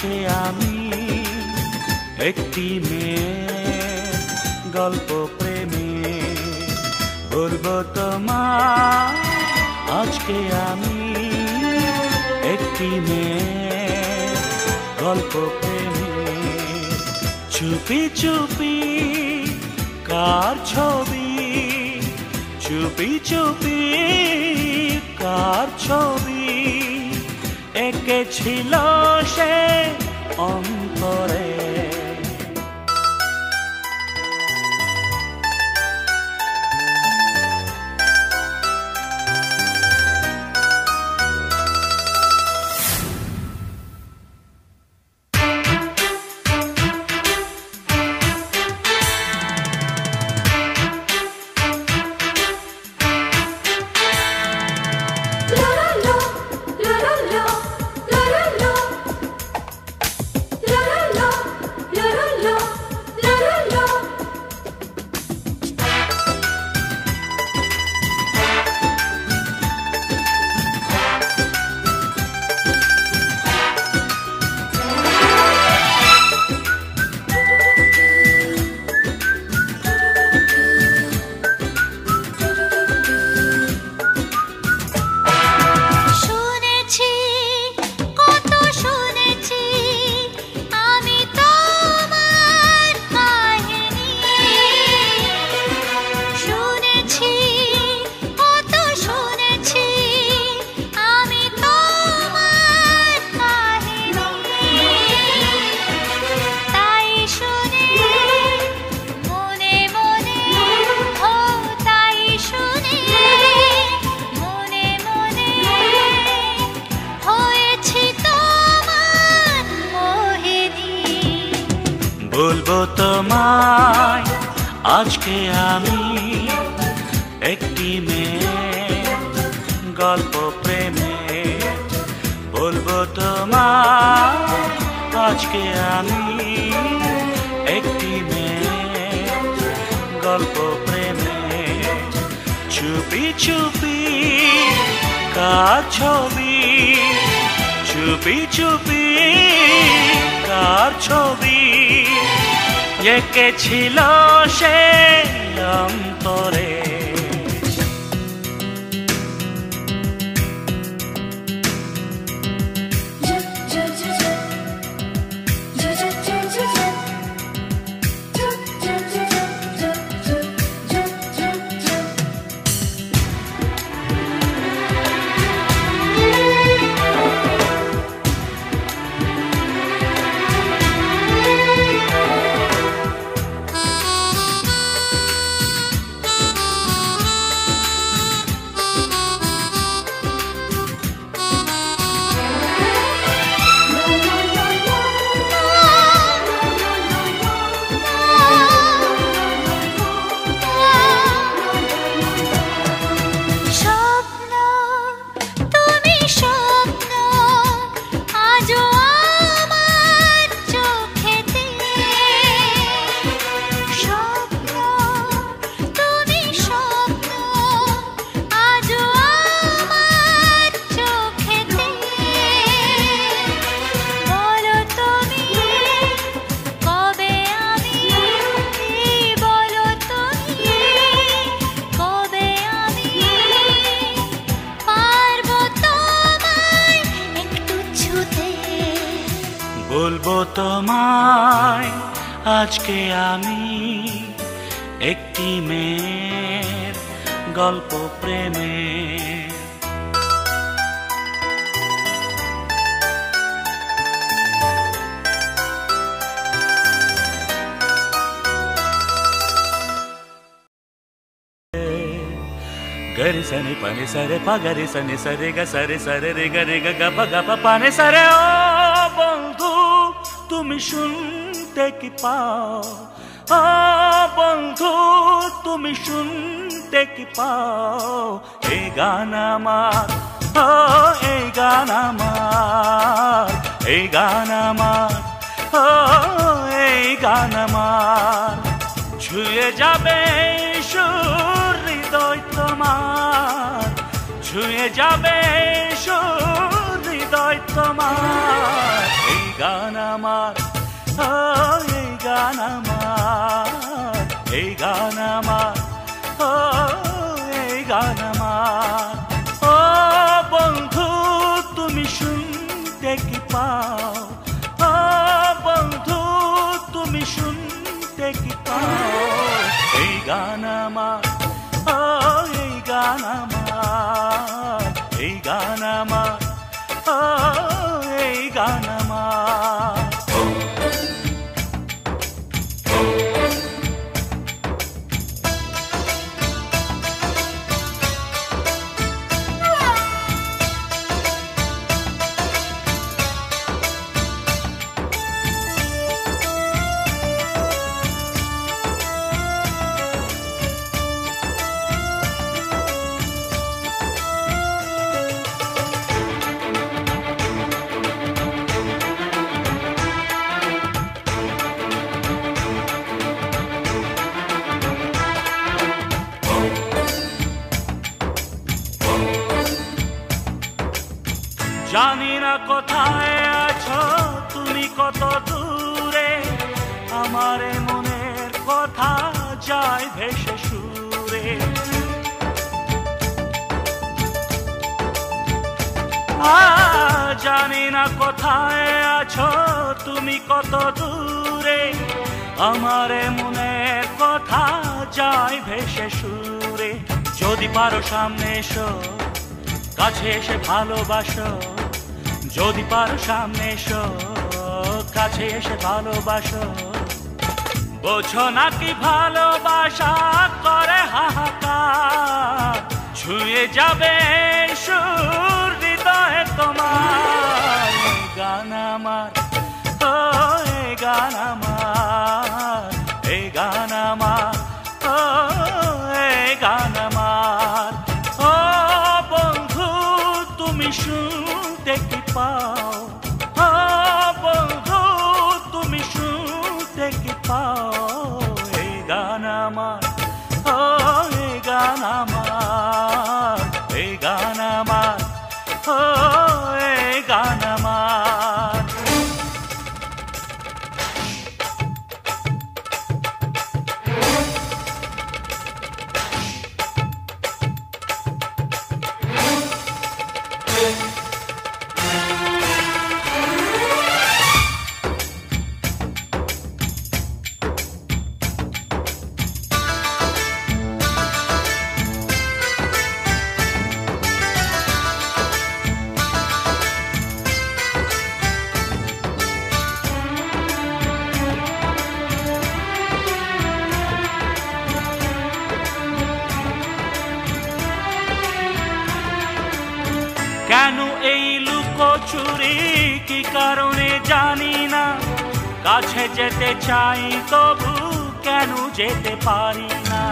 সাথে আমি একটি মেয়ের গল্প প্রেমে ভরব তোমার আজকে আমি একটি মেয়ের গল্প প্রেমে চুপি চুপি কার ছবি চুপি চুপি কার ছবি একে ছিল সে অন্তরে बोलबो तोमाय आज के आमी एकटी मेये गल्प प्रेमे बोलबो तोमाय आज के आमी एकटी मेये गल्प प्रेमे चुपी चुपी कार छबी चुपी चुपी कार छबी একে ছিল সে অন্তরে बोलबो तोमाय आज के आमी एकटी मेर गल्प प्रेमे गरे सने पाने सरे पा गरे सने सरे ग सरे सरे रे ग ग प ग प पाने सरे ओ बंधु তুমি শুনতে কি পাও ও বন্ধু তুমি শুনতে কি পাও এই গান আমার ও এই গান আমার এই গান আমার ও এই গান আমার ছুঁয়ে যাবে সুর হৃদয় তোমার ছুঁয়ে যাবে সুর হৃদয় তোমার, এই গান আমার, এই গান আমার, এই গান আমার, এই গান আমার। ও বন্ধু তুমি শুনতে কি পাও, ও বন্ধু তুমি শুনতে কি পাও, এই গান আমার, এই গান আমার, এই গান আমার, এই গান আমার। জানি না কোথায় আছো তুমি, কত দূরে, আমার মনের কথা যায় ভেসে সুরে। জানি না কোথায় আছো তুমি, কত দূরে, আমার মনের কথা যায় ভেসে সুরে। যদি পারো সামনে এসো, কাছে এসে ভালোবাসো, যদি পারো সামনে এসো, কাছে এসে ভালোবাসো। বোঝো নাকি ভালোবাসা করে হাহাকার, ছুঁয়ে যাবে সুর হৃদয়ে তোমার। এই গান আমার, ও এই গান আমার, এই গান আমার, ও এই গান আমার। ও বন্ধু তুমি শুনতে কি পাও, ও বন্ধু তুমি শুনতে কি পাও, এই গান আমার, ও এই গান আমার, এই গান আমার, ও এই গান আমার। কেন এই লুকোচুরি, কি কারণে জানি না, কাছে যেতে চাই তবু কেন যেতে পারি না।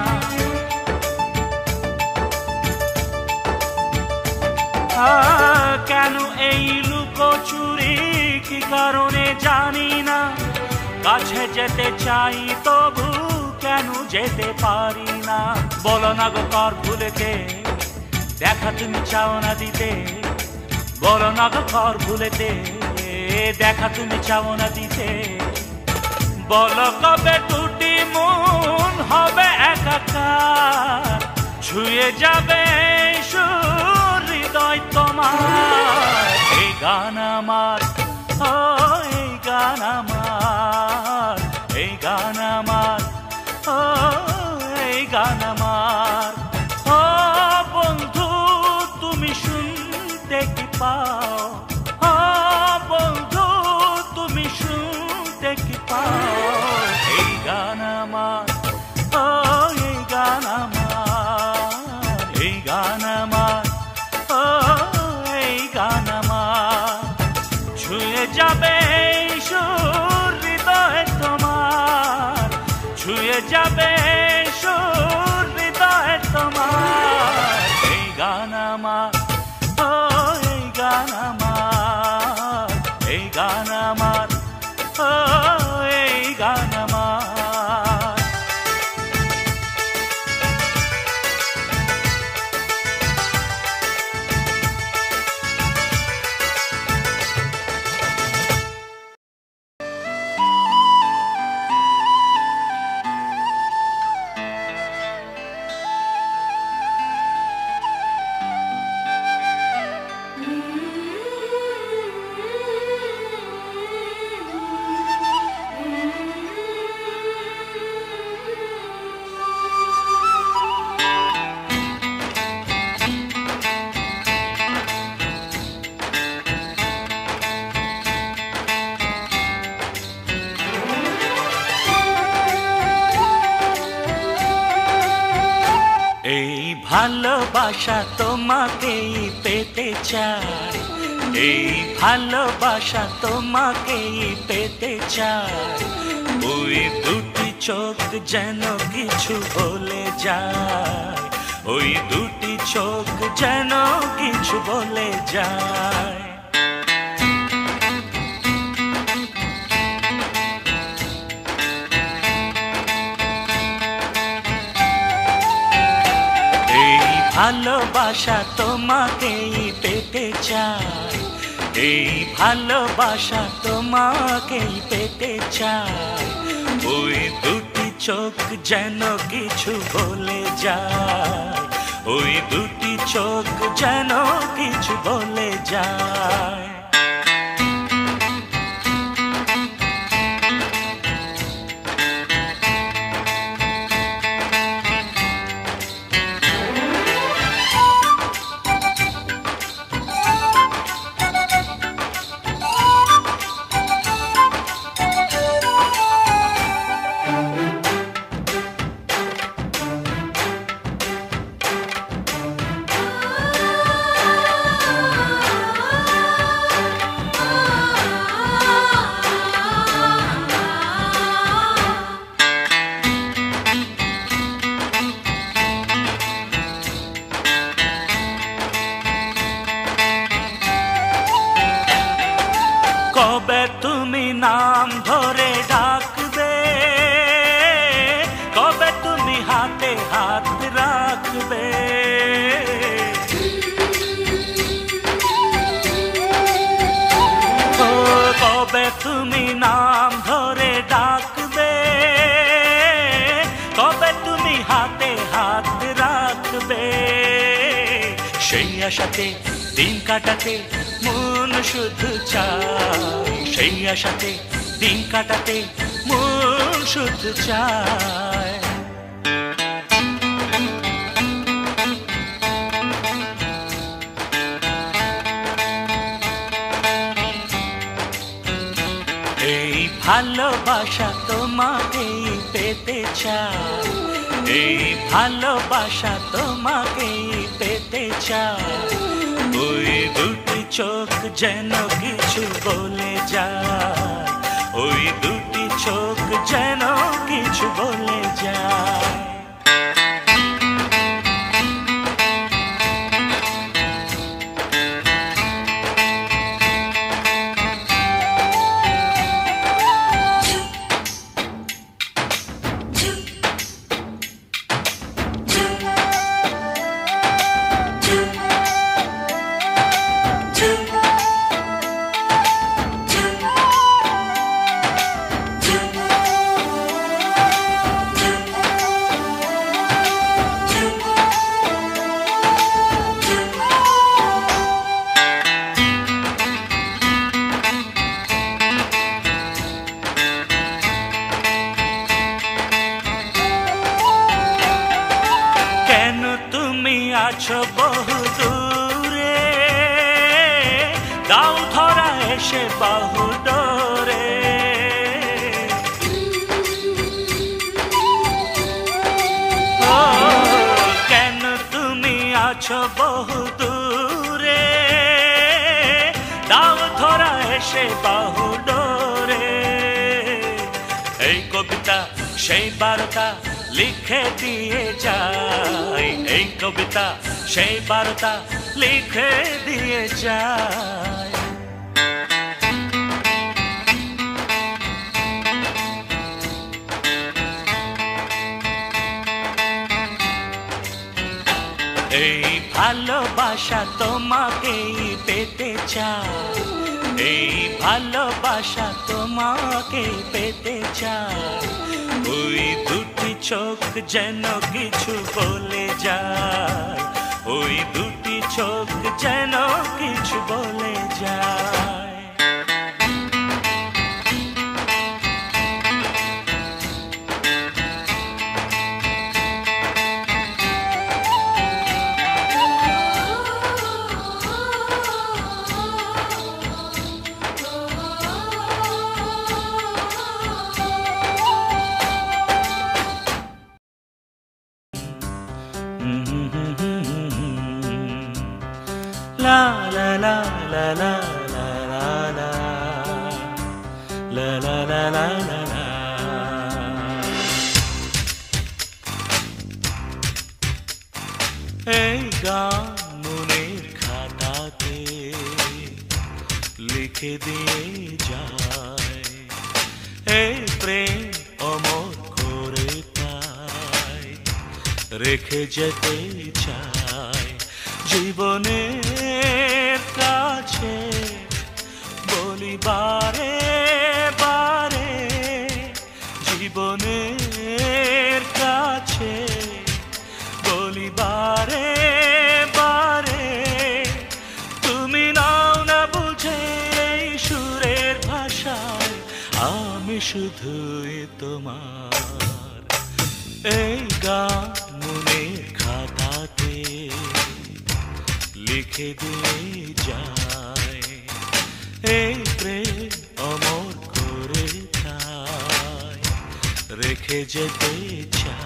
কেন এই লুকোচুরি, কি কারণে জানি না, কাছে যেতে চাই তবু কেন যেতে পারি না। বলো না গো কর ভুলেতে, দেখা তুমি চাও না দিতে, বলো না গো কর ভুলেতে, দেখা তুমি চাও না দিতে। বলো কবে দুটি মন হবে একাকার, ছুঁয়ে যাবে সুর হৃদয় তোমার। এই গান আমার, ও এই গান আমার, এই গান আমার, ও এই গান আমার। ও বন্ধু তুমি শুনতে কি পাও, ও বন্ধু তুমি শুনতে কি পাও, এই গান আমার, ও এই গান আমার, এই গান আমার, ও এই গান আমার। ছুঁয়ে যাবে সুর হৃদয় তোমার, ছুঁয়ে যাবে সুর হৃদয়। ভালোবাসা তোমাকেই পেতে চাই, এই ভালোবাসা তোমাকেই পেতে চাই। ওই দুটি চোখ যেন কিছু বলে যায়, ওই দুটি চোখ যেন কিছু বলে যায়। ভালোবাসা তোমাকেই পেতে চাই, এই ভালোবাসা তোমাকেই পেতে চাই। ওই দুটি চোখ যেন কিছু বলে যায়, ওই দুটি চোখ যেন কিছু বলে যায়। কবে তুমি নাম ধরে ডাকবে, কবে তুমি হাতে হাত রাখবে, কবে তুমি নাম ধরে ডাকবে, কবে তুমি হাতে হাত রাখবে। সেই আশাতে দিন কাটাতে মন শুধু চায়, সেই আশাতে দিন কাটাতে মন শুধু চায়। এই ভালোবাসা তোমাকেই পেতে চায়, এই ভালোবাসা তোমাকেই পেতে চায়। ওই দুটি চোখ যেন কিছু বলে যায়, ওই দুটি চোখ যেন কিছু বলে যায়। আছো বহু দূরে, দাও ধরা এসে বাহু ডোরে, কেন তুমি আছো বহু দূরে, দাও ধরা এসে বাহু ডোরে। এই কবিতা সেই বার্তা লিখে দিয়ে যায়, এই কবিতা সেই বার্তা লিখে দিয়ে যায়। এই ভালোবাসা তোমাকেই পেতে চায়, এই ভালোবাসা তোমাকেই পেতে চায়। ওই দুটি চোখ যেন কিছু বলে যায়, ওই দুটি চোখ যেন কিছু বলে যায়। la la la la la la la la la la la la. मुने खाता पे लिख दिए जाए प्रेम अमोर खोरे पाए रेखे जेते चाय जीवने काछे बोली बारे बारे जीवने काछे बोली बारे बारे तुमी नाओ ना बुझे सुरेर भाषा आमी शुधुई तोमार एई गान मनेर खाताते लिखे दिए जाए एई प्रेम अमर करे थाय रेखे जेते चाय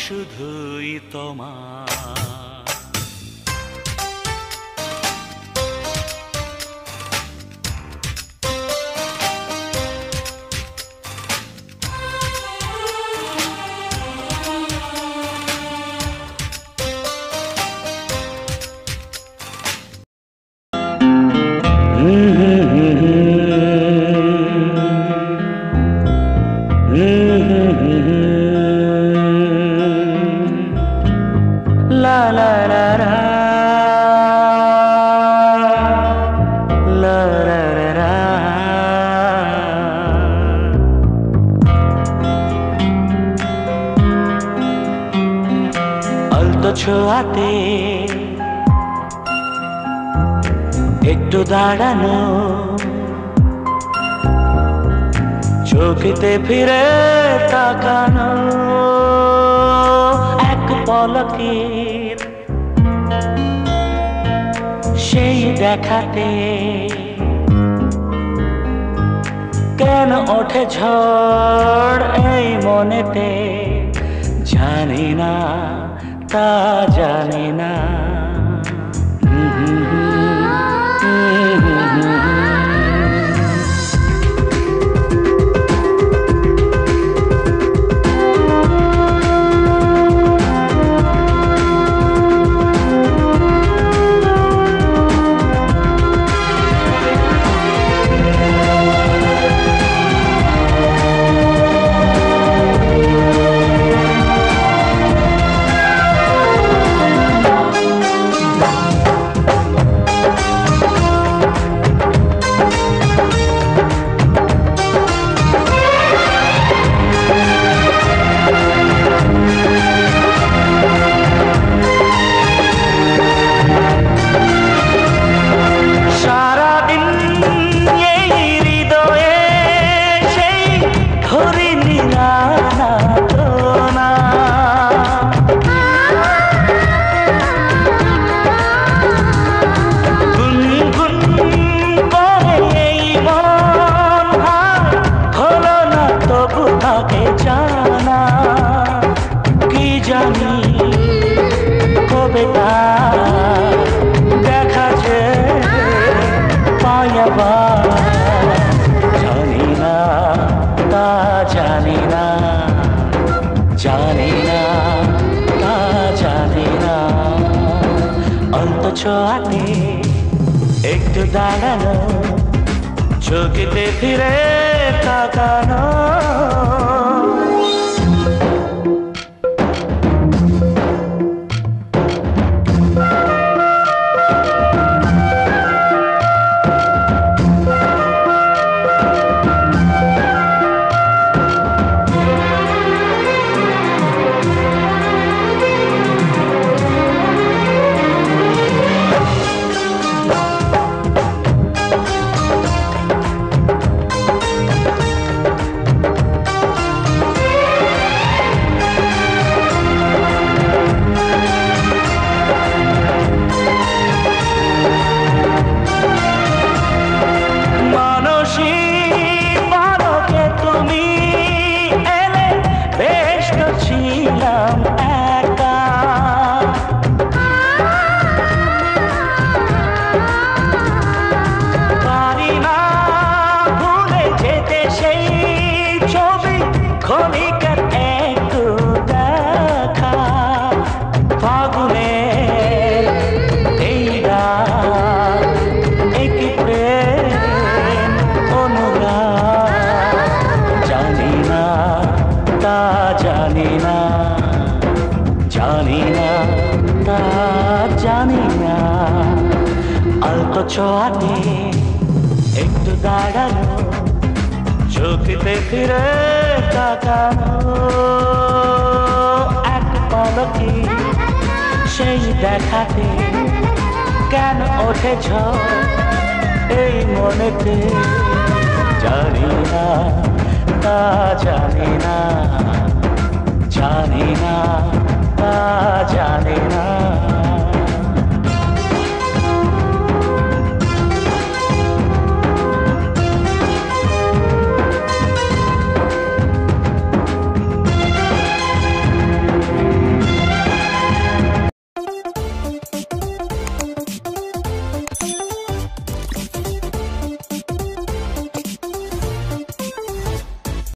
शुधुई तोमार। ছোঁয়াতে একটু দাঁড়ানো চোখেতে ফিরে তাকানো এক পলকের সেই দেখাতে কেন ওঠে ঝড় এই মনেতে জানি না ता जाने ना ছোঁয়াতে একটু দাঁড়ানো চোখেতে ফিরে তাকানো ছোঁয়াতে একটু দাঁড়ানো চোখেতে ফিরে তাকানো এক পলকে সেই দেখাতে কেন ওঠে ঝড় এই মনেতে জানি না তা জানি না জানি না তা জানি না।